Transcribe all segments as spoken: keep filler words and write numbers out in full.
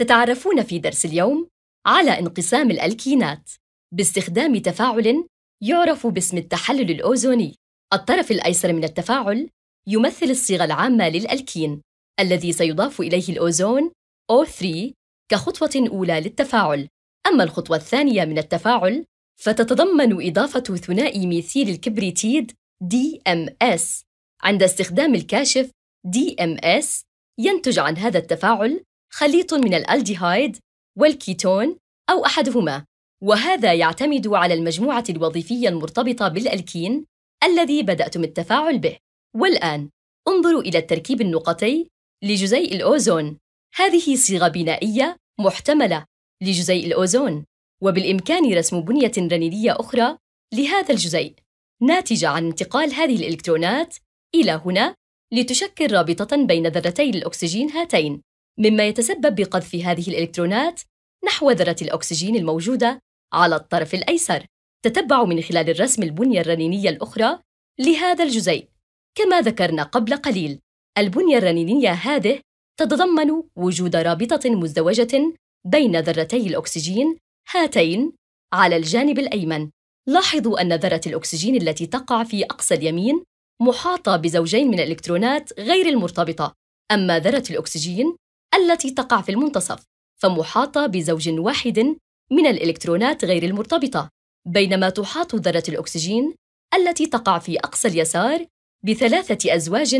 تتعرفون في درس اليوم على انقسام الألكينات باستخدام تفاعل يعرف باسم التحلل الأوزوني. الطرف الأيسر من التفاعل يمثل الصيغة العامة للألكين الذي سيضاف إليه الأوزون أو ثلاثة كخطوة أولى للتفاعل. أما الخطوة الثانية من التفاعل فتتضمن إضافة ثنائي ميثيل الكبريتيد دي إم إس. عند استخدام الكاشف دي إم إس ينتج عن هذا التفاعل خليط من الألديهايد والكيتون أو أحدهما، وهذا يعتمد على المجموعة الوظيفية المرتبطة بالألكين الذي بدأتم التفاعل به. والآن انظروا إلى التركيب النقطي لجزيء الأوزون. هذه صيغة بنائية محتملة لجزيء الأوزون، وبالإمكان رسم بنية رنيدية أخرى لهذا الجزيء ناتجة عن انتقال هذه الإلكترونات إلى هنا لتشكل رابطة بين ذرتي الأكسجين هاتين، مما يتسبب بقذف هذه الإلكترونات نحو ذرة الأكسجين الموجودة على الطرف الأيسر. تتبع من خلال الرسم البنية الرنينية الأخرى لهذا الجزيء. كما ذكرنا قبل قليل، البنية الرنينية هذه تتضمن وجود رابطة مزدوجة بين ذرتي الأكسجين هاتين على الجانب الأيمن. لاحظوا أن ذرة الأكسجين التي تقع في أقصى اليمين محاطة بزوجين من الإلكترونات غير المرتبطة، أما ذرة الأكسجين التي تقع في المنتصف فمحاطة بزوج واحد من الإلكترونات غير المرتبطة، بينما تحاط ذرة الأكسجين التي تقع في أقصى اليسار بثلاثة أزواج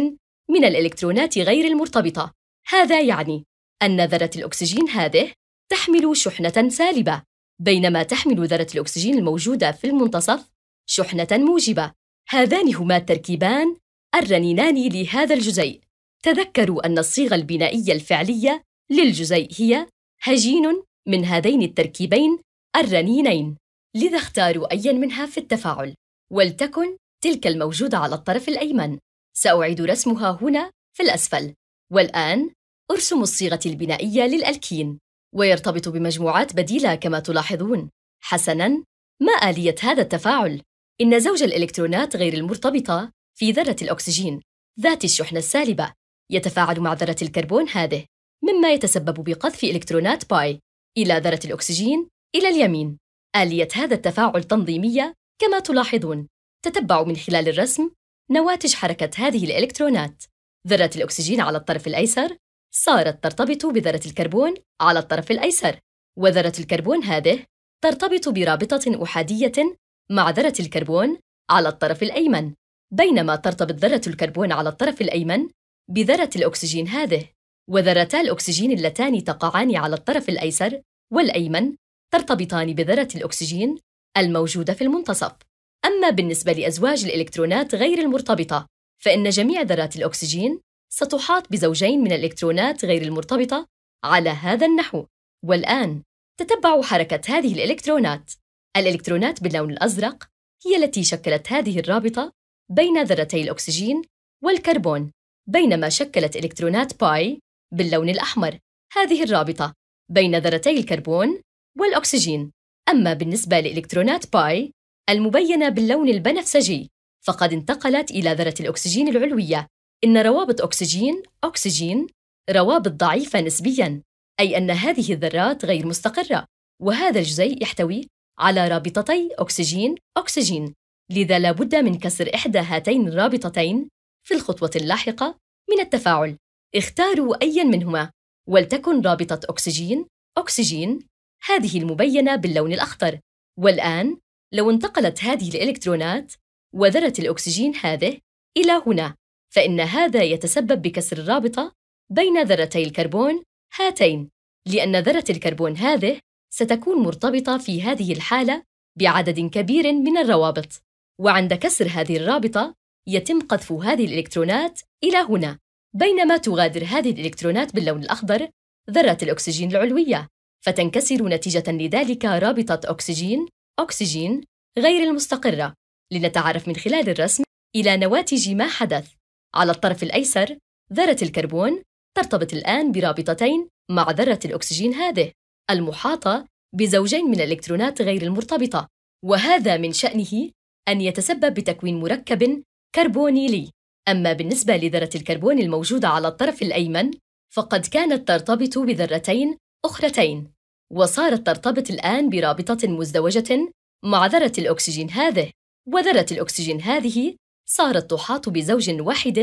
من الإلكترونات غير المرتبطة. هذا يعني أن ذرة الأكسجين هذه تحمل شحنة سالبة، بينما تحمل ذرة الأكسجين الموجودة في المنتصف شحنة موجبة. هذان هما التركيبان الرنينان لهذا الجزيء. تذكروا أن الصيغة البنائية الفعلية للجزيء هي هجين من هذين التركيبين الرنينين، لذا اختاروا أياً منها في التفاعل، ولتكن تلك الموجودة على الطرف الأيمن. سأعيد رسمها هنا في الأسفل. والآن أرسم الصيغة البنائية للألكين، ويرتبط بمجموعات بديلة كما تلاحظون. حسناً، ما آلية هذا التفاعل؟ إن زوج الإلكترونات غير المرتبطة في ذرة الأكسجين ذات الشحنة السالبة يتفاعل مع ذرة الكربون هذه، مما يتسبب بقذف إلكترونات باي إلى ذرة الأكسجين إلى اليمين. آلية هذا التفاعل تنظيمية كما تلاحظون، تتبع من خلال الرسم نواتج حركة هذه الإلكترونات. ذرة الأكسجين على الطرف الأيسر صارت ترتبط بذرة الكربون على الطرف الأيسر، وذرة الكربون هذه ترتبط برابطة أحادية مع ذرة الكربون على الطرف الأيمن، بينما ترتبط ذرة الكربون على الطرف الأيمن بذرة الأكسجين هذه، وذرتا الأكسجين اللتان تقعان على الطرف الأيسر والأيمن ترتبطان بذرة الأكسجين الموجودة في المنتصف. أما بالنسبة لأزواج الإلكترونات غير المرتبطة، فإن جميع ذرات الأكسجين ستحاط بزوجين من الإلكترونات غير المرتبطة على هذا النحو. والآن تتبع حركة هذه الإلكترونات. الإلكترونات باللون الأزرق هي التي شكلت هذه الرابطة بين ذرتي الأكسجين والكربون، بينما شكلت إلكترونات باي باللون الأحمر هذه الرابطة بين ذرتي الكربون والأكسجين. أما بالنسبة لإلكترونات باي المبينة باللون البنفسجي فقد انتقلت إلى ذرة الأكسجين العلوية. إن روابط أكسجين أكسجين روابط ضعيفة نسبياً، أي أن هذه الذرات غير مستقرة، وهذا الجزيء يحتوي على رابطتي أكسجين أكسجين، لذا لابد من كسر إحدى هاتين الرابطتين في الخطوة اللاحقة من التفاعل. اختاروا أياً منهما، ولتكن رابطة أكسجين أكسجين هذه المبينة باللون الأخضر. والآن لو انتقلت هذه الإلكترونات وذرة الأكسجين هذه إلى هنا، فإن هذا يتسبب بكسر الرابطة بين ذرتي الكربون هاتين، لأن ذرة الكربون هذه ستكون مرتبطة في هذه الحالة بعدد كبير من الروابط، وعند كسر هذه الرابطة يتم قذف هذه الإلكترونات إلى هنا، بينما تغادر هذه الإلكترونات باللون الأخضر ذرة الأكسجين العلوية، فتنكسر نتيجة لذلك رابطة أكسجين أكسجين غير المستقرة. لنتعرف من خلال الرسم إلى نواتج ما حدث. على الطرف الأيسر ذرة الكربون ترتبط الآن برابطتين مع ذرة الأكسجين هذه المحاطة بزوجين من الإلكترونات غير المرتبطة، وهذا من شأنه أن يتسبب بتكوين مركب كربونيلي. أما بالنسبة لذرة الكربون الموجودة على الطرف الأيمن فقد كانت ترتبط بذرتين أخرتين، وصارت ترتبط الآن برابطة مزدوجة مع ذرة الأكسجين هذه، وذرة الأكسجين هذه صارت تحاط بزوج واحد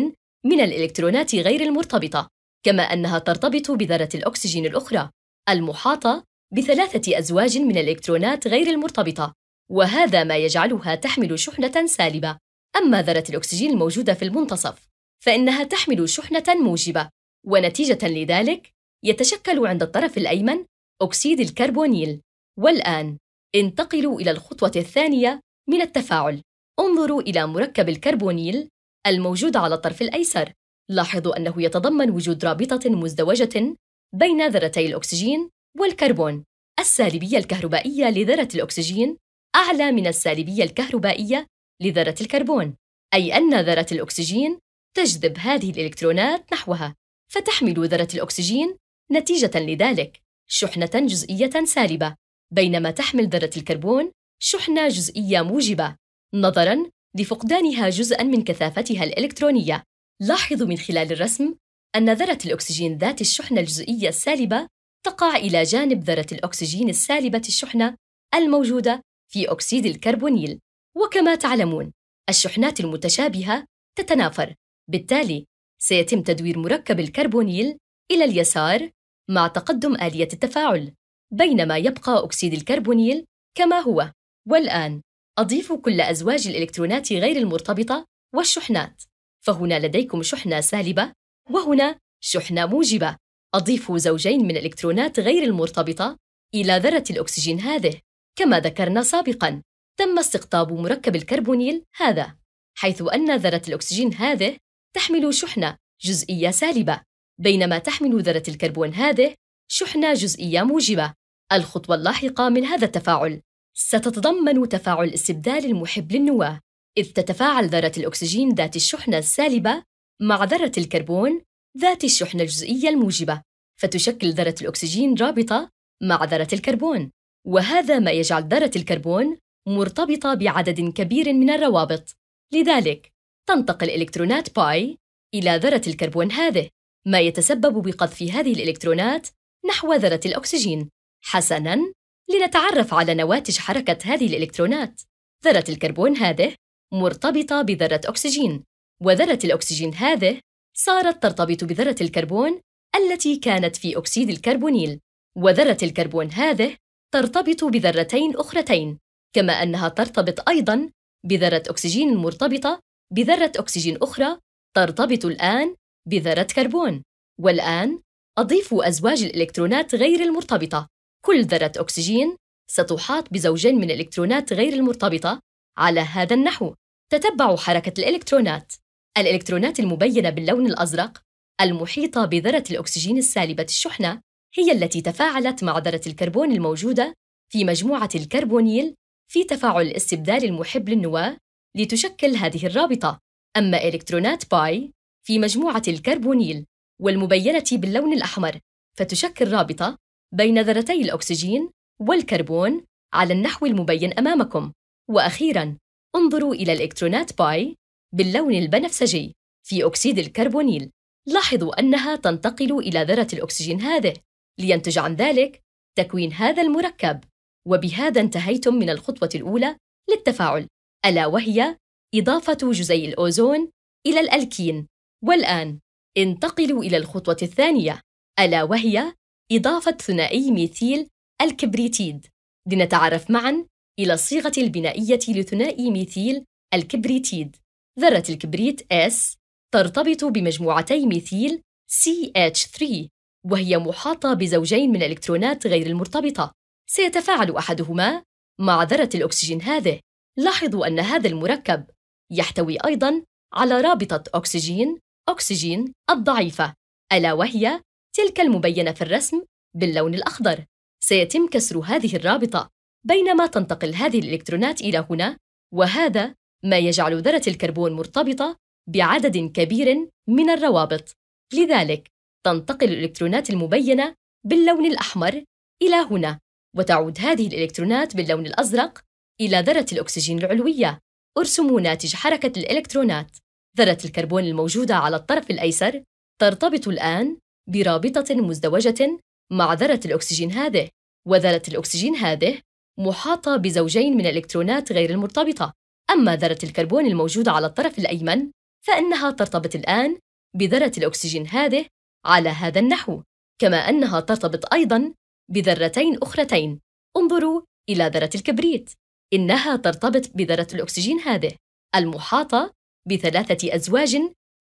من الإلكترونات غير المرتبطة، كما أنها ترتبط بذرة الأكسجين الأخرى المحاطة بثلاثة أزواج من الإلكترونات غير المرتبطة، وهذا ما يجعلها تحمل شحنة سالبة. أما ذرة الأكسجين الموجودة في المنتصف فإنها تحمل شحنة موجبة، ونتيجة لذلك يتشكل عند الطرف الأيمن أكسيد الكربونيل. والآن انتقل إلى الخطوة الثانية من التفاعل. انظروا إلى مركب الكربونيل الموجود على الطرف الأيسر، لاحظوا أنه يتضمن وجود رابطة مزدوجة بين ذرتي الأكسجين والكربون. السالبية الكهربائية لذرة الأكسجين أعلى من السالبية الكهربائية لذرة الكربون، أي أن ذرة الأكسجين تجذب هذه الإلكترونات نحوها، فتحمل ذرة الأكسجين نتيجة لذلك شحنة جزئية سالبة، بينما تحمل ذرة الكربون شحنة جزئية موجبة، نظراً لفقدانها جزءاً من كثافتها الإلكترونية. لاحظوا من خلال الرسم أن ذرة الأكسجين ذات الشحنة الجزئية السالبة تقع إلى جانب ذرة الأكسجين السالبة الشحنة الموجودة في أكسيد الكربونيل، وكما تعلمون الشحنات المتشابهة تتنافر، بالتالي سيتم تدوير مركب الكربونيل إلى اليسار مع تقدم آلية التفاعل، بينما يبقى أكسيد الكربونيل كما هو. والآن أضيف كل أزواج الإلكترونات غير المرتبطة والشحنات، فهنا لديكم شحنة سالبة وهنا شحنة موجبة. أضيف زوجين من الإلكترونات غير المرتبطة إلى ذرة الأكسجين هذه، كما ذكرنا سابقاً تم استقطاب مركب الكربونيل هذا، حيث أن ذرة الأكسجين هذه تحمل شحنة جزئية سالبة، بينما تحمل ذرة الكربون هذه شحنة جزئية موجبة. الخطوة اللاحقة من هذا التفاعل ستتضمن تفاعل استبدال المحب للنواة، إذ تتفاعل ذرة الأكسجين ذات الشحنة السالبة مع ذرة الكربون ذات الشحنة الجزئية الموجبة، فتشكل ذرة الأكسجين رابطة مع ذرة الكربون، وهذا ما يجعل ذرة الكربون مرتبطة بعدد كبير من الروابط، لذلك تنتقل إلكترونات باي إلى ذرة الكربون هذه، ما يتسبب بقذف هذه الإلكترونات نحو ذرة الأكسجين. حسناً، لنتعرف على نواتج حركة هذه الإلكترونات. ذرة الكربون هذه مرتبطة بذرة أكسجين، وذرة الأكسجين هذه صارت ترتبط بذرة الكربون التي كانت في أكسيد الكربونيل، وذرة الكربون هذه ترتبط بذرتين أخرتين، كما أنها ترتبط أيضاً بذرة أكسجين مرتبطة بذرة أكسجين أخرى ترتبط الآن بذرة كربون. والآن أضيف أزواج الإلكترونات غير المرتبطة، كل ذرة أكسجين ستحاط بزوجين من الإلكترونات غير المرتبطة. على هذا النحو تتبع حركة الإلكترونات. الإلكترونات المبينة باللون الأزرق المحيطة بذرة الأكسجين السالبة الشحنة هي التي تفاعلت مع ذرة الكربون الموجودة في مجموعة الكربونيل في تفاعل استبدال المحب للنواة لتشكل هذه الرابطة. أما إلكترونات باي في مجموعة الكربونيل والمبينة باللون الأحمر فتشكل رابطة بين ذرتي الأكسجين والكربون على النحو المبين أمامكم. وأخيراً انظروا إلى الإلكترونات باي باللون البنفسجي في أكسيد الكربونيل، لاحظوا أنها تنتقل إلى ذرة الأكسجين هذه، لينتج عن ذلك تكوين هذا المركب. وبهذا انتهيتم من الخطوة الأولى للتفاعل، ألا وهي إضافة جزيء الأوزون إلى الألكين. والآن انتقلوا إلى الخطوة الثانية، ألا وهي إضافة ثنائي ميثيل الكبريتيد. لنتعرف معاً إلى الصيغة البنائية لثنائي ميثيل الكبريتيد. ذرة الكبريت S ترتبط بمجموعتي ميثيل سي اتش ثلاثة، وهي محاطة بزوجين من الإلكترونات غير المرتبطة، سيتفاعل أحدهما مع ذرة الأكسجين هذه. لاحظوا أن هذا المركب يحتوي أيضاً على رابطة أكسجين أكسجين الضعيفة، ألا وهي تلك المبينة في الرسم باللون الأخضر، سيتم كسر هذه الرابطة بينما تنتقل هذه الإلكترونات إلى هنا، وهذا ما يجعل ذرة الكربون مرتبطة بعدد كبير من الروابط، لذلك تنتقل الإلكترونات المبينة باللون الأحمر إلى هنا، وتعود هذه الإلكترونات باللون الأزرق إلى ذرة الأكسجين العلوية. ارسموا ناتج حركة الإلكترونات. ذرة الكربون الموجودة على الطرف الأيسر ترتبط الآن برابطة مزدوجة مع ذرة الأكسجين هذه، وذرة الأكسجين هذه محاطة بزوجين من الإلكترونات غير المرتبطة. أما ذرة الكربون الموجودة على الطرف الأيمن فإنها ترتبط الآن بذرة الأكسجين هذه على هذا النحو، كما أنها ترتبط أيضاً بذرتين أخرتين. انظروا إلى ذرة الكبريت، إنها ترتبط بذرة الأكسجين هذه المحاطة بثلاثة أزواج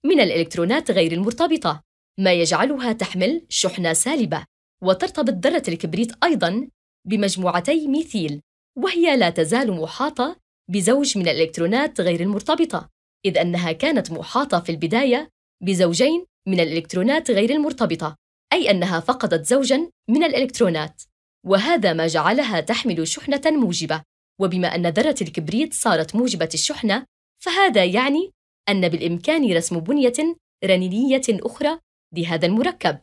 من الإلكترونات غير المرتبطة، ما يجعلها تحمل شحنة سالبة. وترتبط ذرة الكبريت أيضاً بمجموعتي ميثيل، وهي لا تزال محاطة بزوج من الإلكترونات غير المرتبطة، إذ أنها كانت محاطة في البداية بزوجين من الإلكترونات غير المرتبطة، أي أنها فقدت زوجاً من الإلكترونات، وهذا ما جعلها تحمل شحنة موجبة. وبما أن ذرة الكبريت صارت موجبة الشحنة، فهذا يعني أن بالإمكان رسم بنية رنينية أخرى لهذا المركب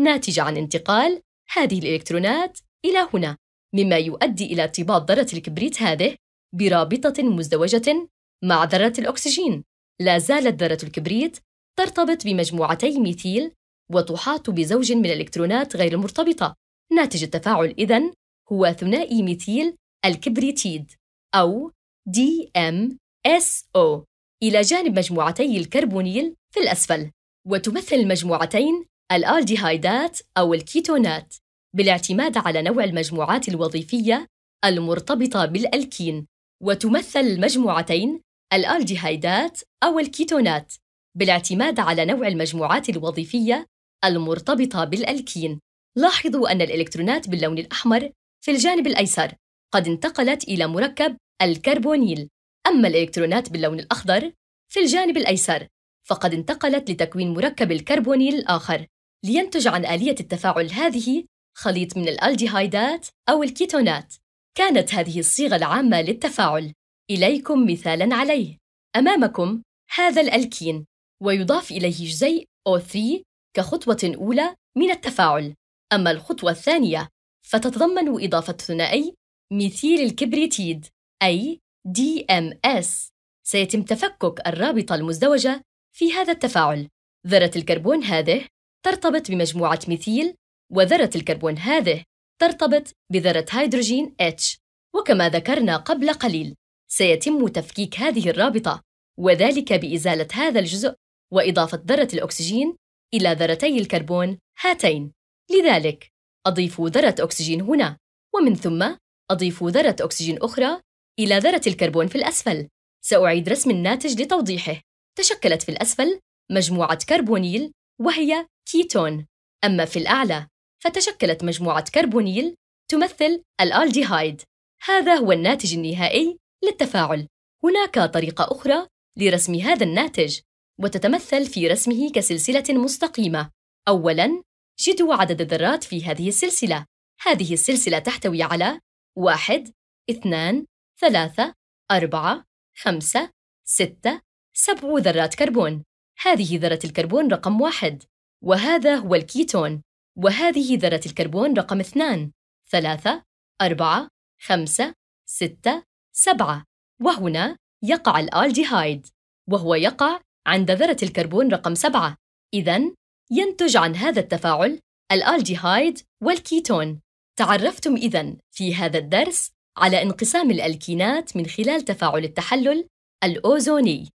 ناتج عن انتقال هذه الإلكترونات إلى هنا، مما يؤدي إلى ارتباط ذرة الكبريت هذه برابطة مزدوجة مع ذرة الأكسجين. لا زالت ذرة الكبريت ترتبط بمجموعتي ميثيل وتحاط بزوج من الإلكترونات غير المرتبطة. ناتج التفاعل إذن هو ثنائي ميثيل الكبريتيد أو دي إم إس أو إلى جانب مجموعتي الكربونيل في الأسفل، وتمثل المجموعتين الألديهايدات أو الكيتونات بالاعتماد على نوع المجموعات الوظيفية المرتبطة بالألكين. وتمثل المجموعتين الألديهايدات أو الكيتونات بالاعتماد على نوع المجموعات الوظيفية المرتبطة بالألكين. لاحظوا أن الإلكترونات باللون الأحمر في الجانب الأيسر قد انتقلت إلى مركب الكربونيل، أما الإلكترونات باللون الأخضر في الجانب الأيسر فقد انتقلت لتكوين مركب الكربونيل الآخر. لينتج عن آلية التفاعل هذه خليط من الألديهايدات أو الكيتونات. كانت هذه الصيغة العامة للتفاعل. إليكم مثالاً عليه. أمامكم هذا الألكين، ويضاف إليه جزيء أو ثلاثة كخطوة أولى من التفاعل. أما الخطوة الثانية فتتضمن إضافة ثنائي ميثيل الكبريتيد أي دي إم إس. سيتم تفكك الرابطة المزدوجة في هذا التفاعل. ذرة الكربون هذه ترتبط بمجموعة ميثيل، وذرة الكربون هذه ترتبط بذرة هيدروجين H. وكما ذكرنا قبل قليل سيتم تفكيك هذه الرابطة، وذلك بإزالة هذا الجزء وإضافة ذرة الأكسجين إلى ذرتي الكربون هاتين. لذلك أضيفوا ذرة أكسجين هنا، ومن ثم أضيفوا ذرة أكسجين أخرى إلى ذرة الكربون في الأسفل. سأعيد رسم الناتج لتوضيحه. تشكلت في الأسفل مجموعة كربونيل وهي كيتون، أما في الأعلى فتشكلت مجموعة كربونيل تمثل الألديهايد. هذا هو الناتج النهائي للتفاعل. هناك طريقة أخرى لرسم هذا الناتج، وتتمثل في رسمه كسلسلة مستقيمة. أولاً جدوا عدد الذرات في هذه السلسلة. هذه السلسلة تحتوي على واحد، اثنان، ثلاثة، أربعة، خمسة، ستة، سبع ذرات كربون. هذه ذرة الكربون رقم واحد، وهذا هو الكيتون، وهذه ذرة الكربون رقم اثنان، ثلاثة، أربعة، خمسة، ستة، سبعة. وهنا يقع الألديهايد، وهو يقع عند ذرة الكربون رقم سبعة. إذن ينتج عن هذا التفاعل الألديهايد والكيتون. تعرفتم إذن في هذا الدرس على انقسام الألكينات من خلال تفاعل التحلل الأوزوني.